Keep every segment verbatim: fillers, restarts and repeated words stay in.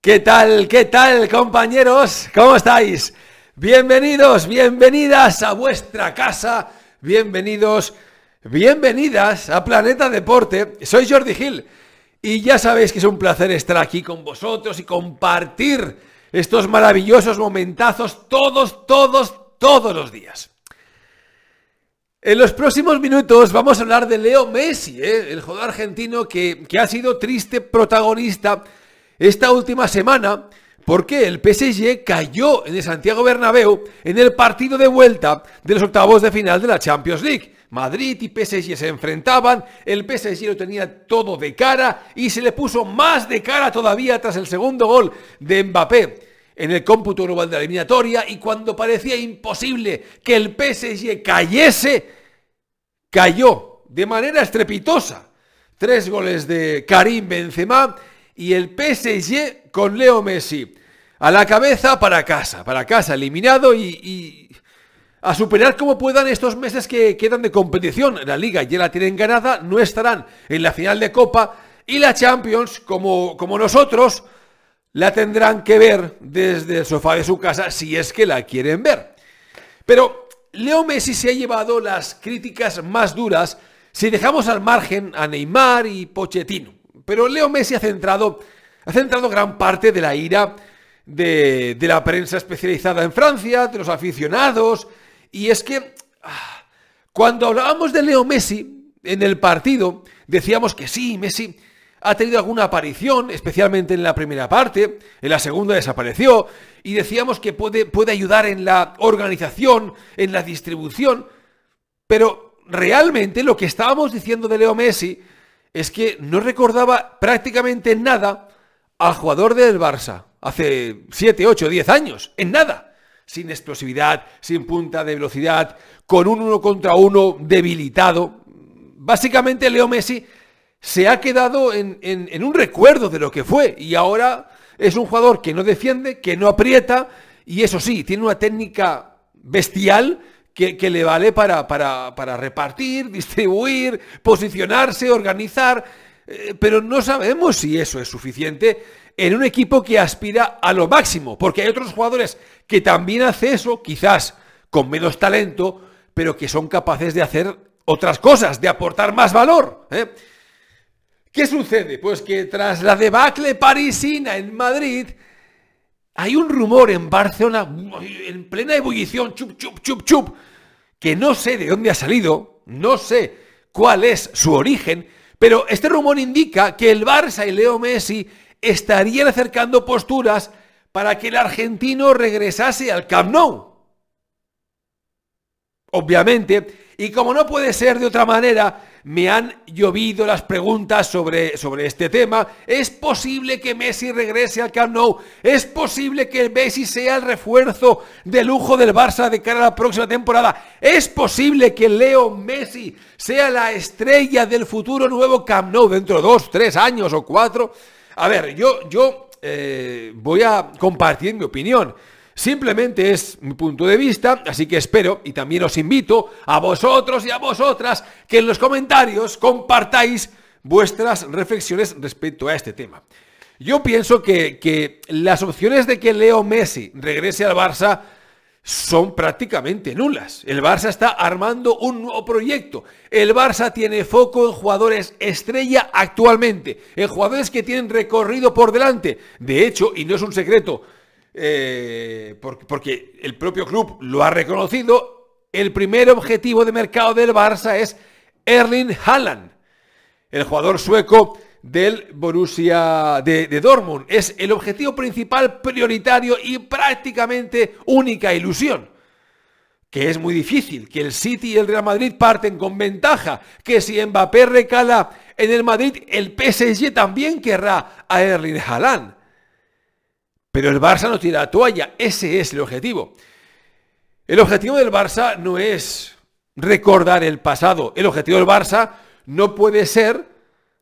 ¿Qué tal? ¿Qué tal, compañeros? ¿Cómo estáis? Bienvenidos, bienvenidas a vuestra casa. Bienvenidos, bienvenidas a Planeta Deporte. Soy Jordi Gil y ya sabéis que es un placer estar aquí con vosotros y compartir estos maravillosos momentazos todos, todos, todos los días. En los próximos minutos vamos a hablar de Leo Messi, ¿eh? El jugador argentino que, que ha sido triste protagonista esta última semana, porque el P S G cayó en el Santiago Bernabéu en el partido de vuelta de los octavos de final de la Champions League. Madrid y P S G se enfrentaban, el P S G lo tenía todo de cara y se le puso más de cara todavía tras el segundo gol de Mbappé en el cómputo global de la eliminatoria, y cuando parecía imposible que el P S G cayese, cayó de manera estrepitosa. Tres goles de Karim Benzema. Y el P S G con Leo Messi a la cabeza para casa, para casa, eliminado y, y a superar como puedan estos meses que quedan de competición. La Liga ya la tienen ganada, no estarán en la final de Copa y la Champions, como, como nosotros, la tendrán que ver desde el sofá de su casa si es que la quieren ver. Pero Leo Messi se ha llevado las críticas más duras si dejamos al margen a Neymar y Pochettino. Pero Leo Messi ha centrado, ha centrado gran parte de la ira de, de la prensa especializada en Francia, de los aficionados. Y es que ah, cuando hablábamos de Leo Messi en el partido, decíamos que sí, Messi ha tenido alguna aparición, especialmente en la primera parte, en la segunda desapareció, y decíamos que puede, puede ayudar en la organización, en la distribución. Pero realmente lo que estábamos diciendo de Leo Messi es que no recordaba prácticamente en nada al jugador del Barça hace siete, ocho, diez años. En nada. Sin explosividad, sin punta de velocidad, con un uno contra uno debilitado. Básicamente Leo Messi se ha quedado en, en, en un recuerdo de lo que fue. Y ahora es un jugador que no defiende, que no aprieta. Y eso sí, tiene una técnica bestial Que, que le vale para, para, para repartir, distribuir, posicionarse, organizar. Eh, pero no sabemos si eso es suficiente en un equipo que aspira a lo máximo. Porque hay otros jugadores que también hacen eso, quizás con menos talento, pero que son capaces de hacer otras cosas, de aportar más valor, ¿eh? ¿Qué sucede? Pues que tras la debacle parisina en Madrid, hay un rumor en Barcelona, en plena ebullición, chup, chup, chup, chup, que no sé de dónde ha salido, no sé cuál es su origen, pero este rumor indica que el Barça y Leo Messi estarían acercando posturas para que el argentino regresase al Camp Nou. Obviamente, y como no puede ser de otra manera, me han llovido las preguntas sobre, sobre este tema. ¿Es posible que Messi regrese al Camp Nou? ¿Es posible que Messi sea el refuerzo de lujo del Barça de cara a la próxima temporada? ¿Es posible que Leo Messi sea la estrella del futuro nuevo Camp Nou dentro de dos, tres años o cuatro? A ver, yo, yo eh, voy a compartir mi opinión. Simplemente es mi punto de vista, así que espero y también os invito a vosotros y a vosotras que en los comentarios compartáis vuestras reflexiones respecto a este tema. Yo pienso que, que las opciones de que Leo Messi regrese al Barça son prácticamente nulas. El Barça está armando un nuevo proyecto. El Barça tiene foco en jugadores estrella actualmente, en jugadores que tienen recorrido por delante. De hecho, y no es un secreto, Eh, porque el propio club lo ha reconocido, el primer objetivo de mercado del Barça es Erling Haaland, el jugador sueco del Borussia de, de Dortmund. Es el objetivo principal, prioritario y prácticamente única ilusión. Que es muy difícil, que el City y el Real Madrid parten con ventaja, que si Mbappé recala en el Madrid, el P S G también querrá a Erling Haaland. Pero el Barça no tira la toalla, ese es el objetivo. El objetivo del Barça no es recordar el pasado. El objetivo del Barça no puede ser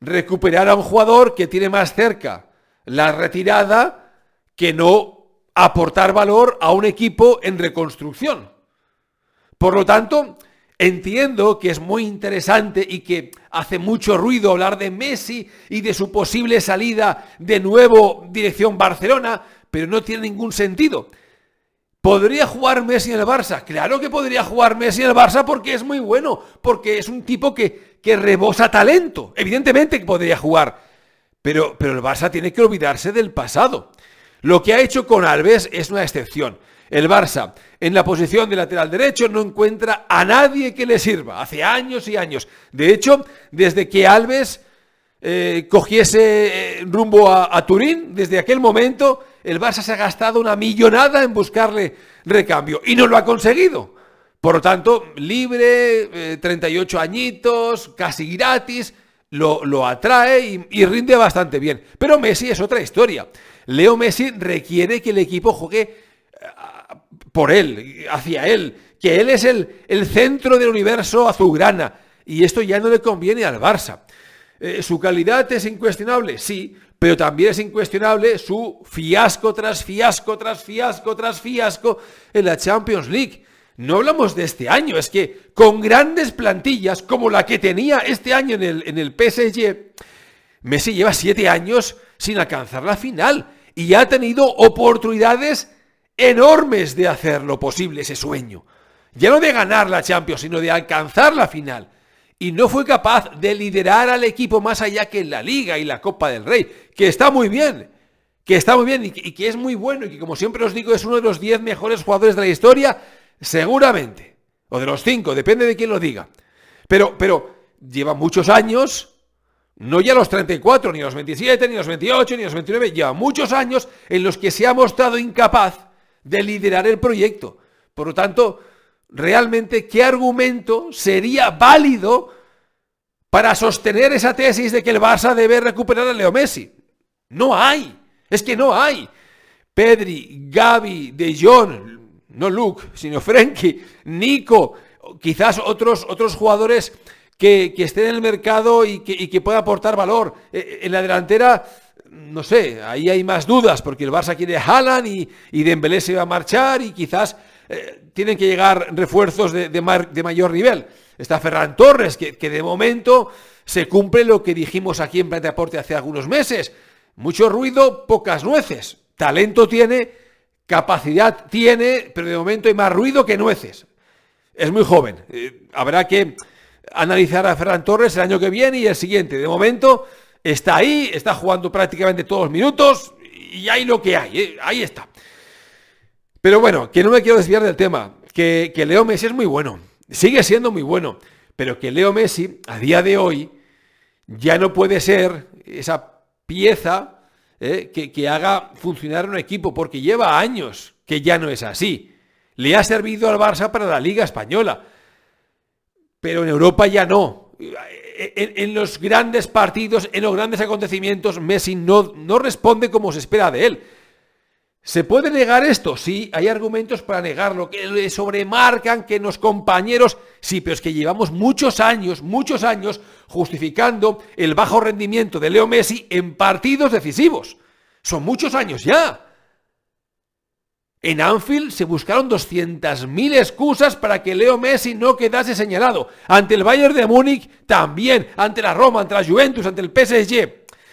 recuperar a un jugador que tiene más cerca la retirada que no aportar valor a un equipo en reconstrucción. Por lo tanto, Entiendo que es muy interesante y que hace mucho ruido hablar de Messi y de su posible salida de nuevo dirección Barcelona, pero no tiene ningún sentido. ¿Podría jugar Messi en el Barça? Claro que podría jugar Messi en el Barça porque es muy bueno, porque es un tipo que, que rebosa talento. Evidentemente que podría jugar, pero, pero el Barça tiene que olvidarse del pasado. Lo que ha hecho con Alves es una excepción. El Barça, en la posición de lateral derecho, no encuentra a nadie que le sirva. Hace años y años. De hecho, desde que Alves eh, cogiese rumbo a, a Turín, desde aquel momento, el Barça se ha gastado una millonada en buscarle recambio. Y no lo ha conseguido. Por lo tanto, libre, eh, treinta y ocho añitos, casi gratis, lo, lo atrae y, y rinde bastante bien. Pero Messi es otra historia. Leo Messi requiere que el equipo juegue por él, hacia él, que él es el, el centro del universo azulgrana, y esto ya no le conviene al Barça. Eh, su calidad es incuestionable, sí, pero también es incuestionable su fiasco tras fiasco, tras fiasco, tras fiasco en la Champions League. No hablamos de este año, es que con grandes plantillas como la que tenía este año en el, en el P S G, Messi lleva siete años sin alcanzar la final y ha tenido oportunidades enormes de hacer lo posible ese sueño. Ya no de ganar la Champions, sino de alcanzar la final. Y no fue capaz de liderar al equipo más allá que en la Liga y la Copa del Rey, que está muy bien, que está muy bien y que, y que es muy bueno y que, como siempre os digo, es uno de los diez mejores jugadores de la historia, seguramente, o de los cinco, depende de quién lo diga. Pero, pero lleva muchos años. No ya los treinta y cuatro, ni los veintisiete, ni los veintiocho, ni los veintinueve. Lleva muchos años en los que se ha mostrado incapaz de liderar el proyecto. Por lo tanto, realmente, ¿qué argumento sería válido para sostener esa tesis de que el Barça debe recuperar a Leo Messi? No hay. Es que no hay. Pedri, Gavi, De Jong, no Luke, sino Frenkie, Nico, quizás otros, otros jugadores que, que estén en el mercado y que, y que pueda aportar valor. En la delantera, no sé, ahí hay más dudas, porque el Barça quiere a Haaland y, y Dembélé se va a marchar y quizás eh, tienen que llegar refuerzos de, de, mar, de mayor nivel. Está Ferran Torres, que, que de momento se cumple lo que dijimos aquí en Plan de Aporte hace algunos meses. Mucho ruido, pocas nueces. Talento tiene, capacidad tiene, pero de momento hay más ruido que nueces. Es muy joven. Eh, habrá que analizar a Ferran Torres el año que viene y el siguiente. De momento está ahí, está jugando prácticamente todos los minutos y hay lo que hay, ¿eh? Ahí está. Pero bueno, que no me quiero desviar del tema, que, que Leo Messi es muy bueno, sigue siendo muy bueno, pero que Leo Messi a día de hoy ya no puede ser esa pieza ¿eh? que, que haga funcionar un equipo, porque lleva años que ya no es así. Le ha servido al Barça para la Liga Española, pero en Europa ya no. En, en los grandes partidos, en los grandes acontecimientos, Messi no, no responde como se espera de él. ¿Se puede negar esto? Sí, hay argumentos para negarlo, que le sobremarcan, que los compañeros... Sí, pero es que llevamos muchos años, muchos años justificando el bajo rendimiento de Leo Messi en partidos decisivos. Son muchos años ya. En Anfield se buscaron doscientas mil excusas para que Leo Messi no quedase señalado. Ante el Bayern de Múnich también, ante la Roma, ante la Juventus, ante el P S G.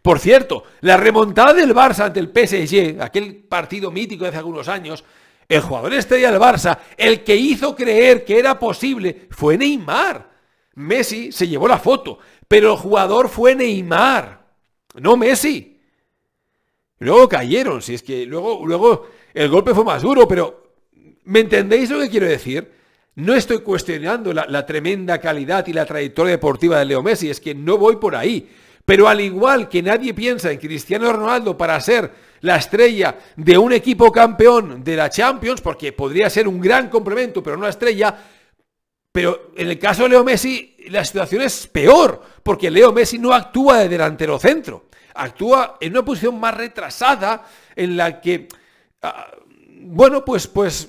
Por cierto, la remontada del Barça ante el P S G, aquel partido mítico de hace algunos años, el jugador estrella del Barça, el que hizo creer que era posible, fue Neymar. Messi se llevó la foto, pero el jugador fue Neymar, no Messi. Luego cayeron, si es que luego... luego el golpe fue más duro, pero ¿me entendéis lo que quiero decir? No estoy cuestionando la, la tremenda calidad y la trayectoria deportiva de Leo Messi, es que no voy por ahí. Pero al igual que nadie piensa en Cristiano Ronaldo para ser la estrella de un equipo campeón de la Champions, porque podría ser un gran complemento, pero no la estrella, pero en el caso de Leo Messi la situación es peor, porque Leo Messi no actúa de delantero centro, actúa en una posición más retrasada en la que... bueno, pues, pues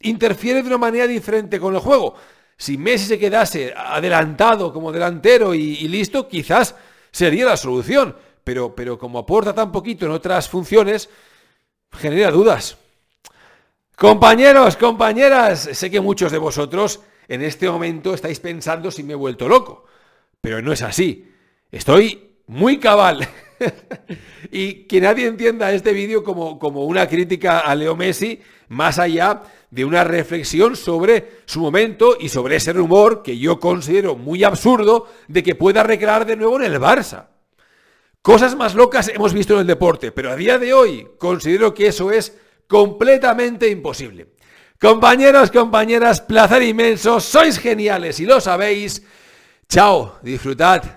interfiere de una manera diferente con el juego. Si Messi se quedase adelantado como delantero y, y listo, quizás sería la solución, pero, pero como aporta tan poquito en otras funciones, genera dudas. Compañeros, compañeras, sé que muchos de vosotros en este momento estáis pensando si me he vuelto loco. Pero no es así. Estoy muy cabal. Y que nadie entienda este vídeo como, como una crítica a Leo Messi, más allá de una reflexión sobre su momento y sobre ese rumor que yo considero muy absurdo de que pueda recrear de nuevo en el Barça. Cosas más locas hemos visto en el deporte, pero a día de hoy considero que eso es completamente imposible. Compañeros, compañeras, placer inmenso, sois geniales y lo sabéis. Chao, disfrutad.